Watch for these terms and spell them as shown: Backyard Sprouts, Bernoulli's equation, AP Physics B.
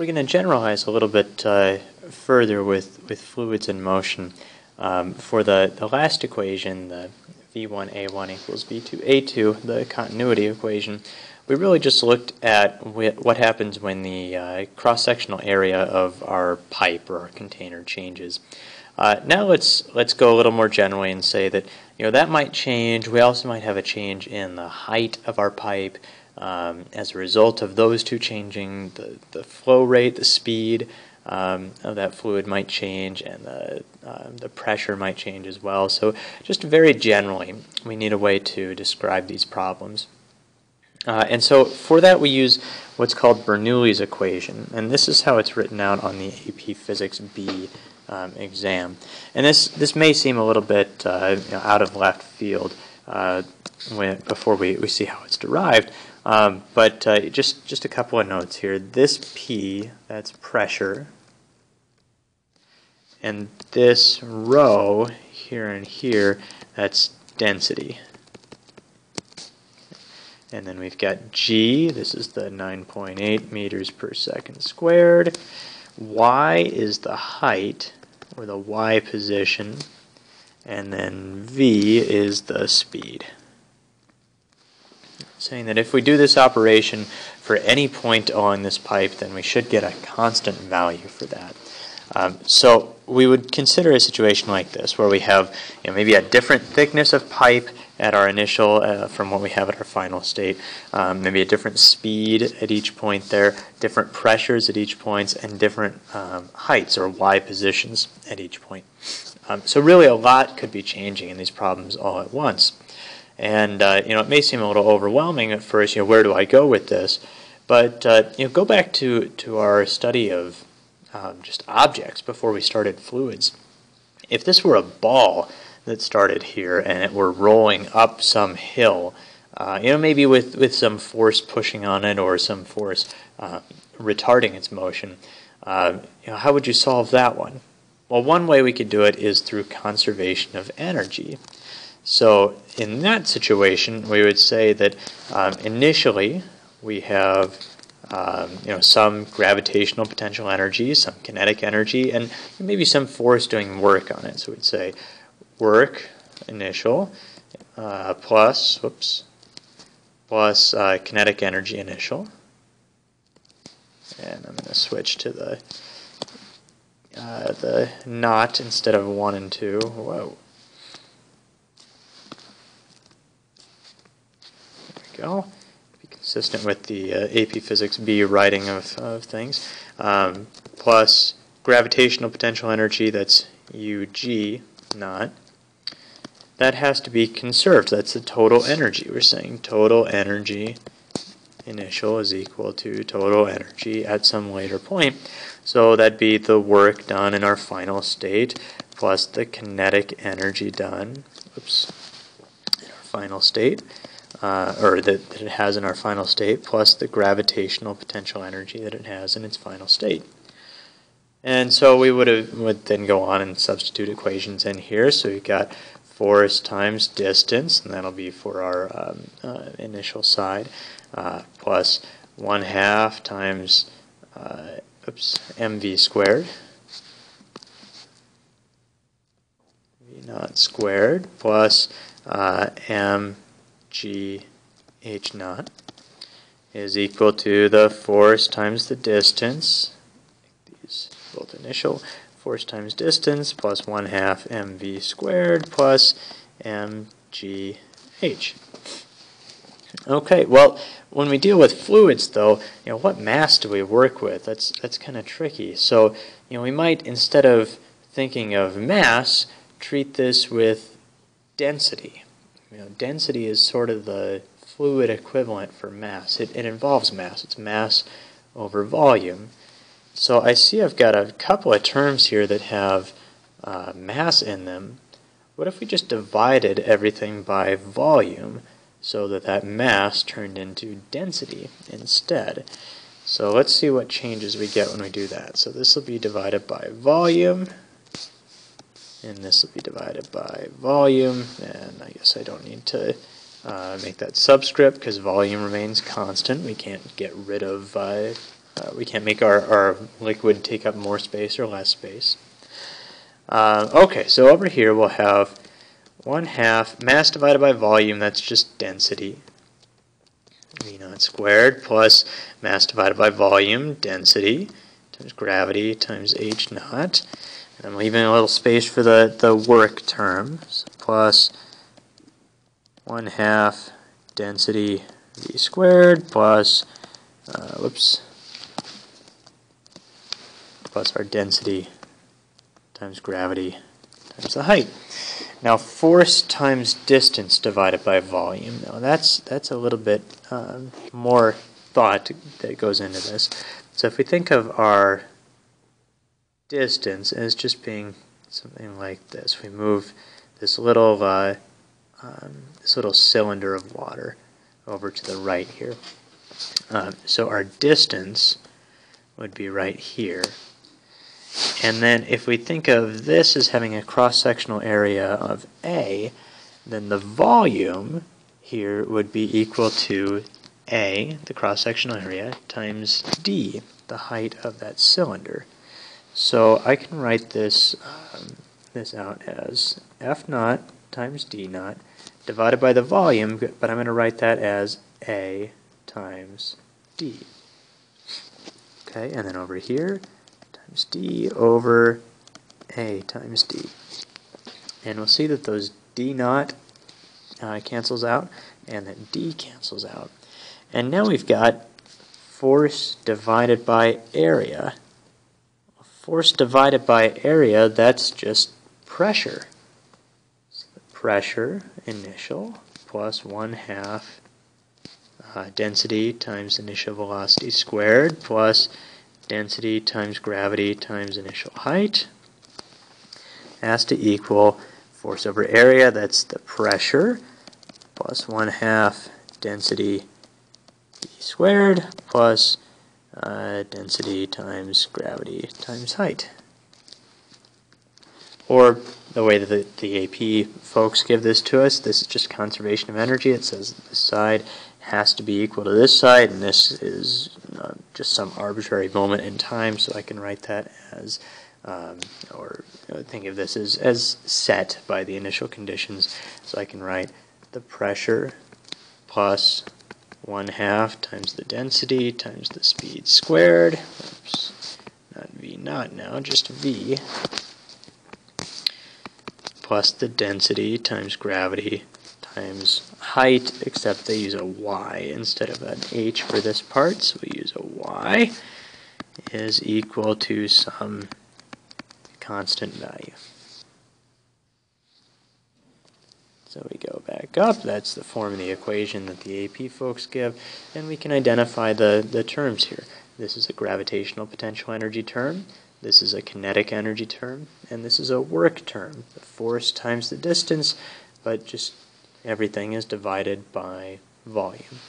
We're going to generalize a little bit further with fluids in motion. For the last equation, the V1A1 equals V2A2, the continuity equation, we really just looked at what happens when the cross-sectional area of our pipe or our container changes. Now let's go a little more generally and say that, you know, that might change. We also might have a change in the height of our pipe. As a result of those two changing, the flow rate, the speed of that fluid might change, and the pressure might change as well. So just very generally, we need a way to describe these problems. And so for that we use what's called Bernoulli's equation, and this is how it's written out on the AP Physics B exam. And this may seem a little bit out of left field before we see how it's derived, but just a couple of notes here. This P, that's pressure, and this rho here and here, that's density. And then we've got G, this is the 9.8 meters per second squared. Y is the height, or the Y position. And then V is the speed. Saying that if we do this operation for any point on this pipe, then we should get a constant value for that. So we would consider a situation like this, where we have maybe a different thickness of pipe at our initial from what we have at our final state, maybe a different speed at each point there, different pressures at each point, and different heights or Y positions at each point. So really a lot could be changing in these problems all at once. And it may seem a little overwhelming at first, where do I go with this? But go back to our study of just objects before we started fluids. If this were a ball that started here and it were rolling up some hill, maybe with some force pushing on it or some force retarding its motion, how would you solve that one? Well, one way we could do it is through conservation of energy. So in that situation, we would say that initially we have some gravitational potential energy, some kinetic energy, and maybe some force doing work on it. So we'd say work initial plus kinetic energy initial. And I'm going to switch to the not instead of 1 and 2. Whoa. There we go. Consistent with the AP Physics B writing of things, plus gravitational potential energy, that's UG naught. That has to be conserved. That's the total energy. We're saying total energy initial is equal to total energy at some later point. So that'd be the work done in our final state plus the kinetic energy done in our final state. That it has in our final state, plus the gravitational potential energy that it has in its final state. And so we would then go on and substitute equations in here. So we've got force times distance, and that'll be for our initial side, plus 1/2 times mv squared, v naught squared, plus mg h naught is equal to the force times the distance, these both initial, force times distance, plus 1/2 mv squared plus mgh. Okay, well, when we deal with fluids, though, what mass do we work with? That's kind of tricky. So, we might, instead of thinking of mass, treat this with density. Density is sort of the fluid equivalent for mass. It involves mass. It's mass over volume. So I see I've got a couple of terms here that have mass in them. What if we just divided everything by volume so that mass turned into density instead? So let's see what changes we get when we do that. So this will be divided by volume. And this will be divided by volume, and I guess I don't need to make that subscript because volume remains constant. We can't get rid of we can't make our liquid take up more space or less space. Okay, so over here we'll have 1/2 mass divided by volume, that's just density, v naught squared, plus mass divided by volume, density, times gravity, times h naught. And I'm leaving a little space for the work term, so plus 1/2 density v squared plus, plus our density times gravity times the height. Now force times distance divided by volume. Now that's a little bit more thought that goes into this. So if we think of our distance as just being something like this, we move this little cylinder of water over to the right here. So our distance would be right here. And then if we think of this as having a cross-sectional area of A, then the volume here would be equal to A, the cross-sectional area, times D, the height of that cylinder. So I can write this, this out as F naught times D naught divided by the volume, but I'm going to write that as A times D. Okay, and then over here, times D over A times D. And we'll see that those D naught cancels out, and that D cancels out. And now we've got force divided by area. Force divided by area, that's just pressure. So the pressure initial plus 1/2 density times initial velocity squared plus density times gravity times initial height has to equal force over area, that's the pressure, plus 1/2 density v squared plus density times gravity times height. Or the way that the AP folks give this to us, this is just conservation of energy. It says this side has to be equal to this side, and this is just some arbitrary moment in time, so I can write that as, or think of this as set by the initial conditions, so I can write the pressure plus 1/2 times the density times the speed squared, oops, not v naught now, just v, plus the density times gravity times height, except they use a y instead of an h for this part, so we use a y, is equal to some constant value. So we go back up, that's the form of the equation that the AP folks give, and we can identify the terms here. This is a gravitational potential energy term, this is a kinetic energy term, and this is a work term, the force times the distance, but just everything is divided by volume.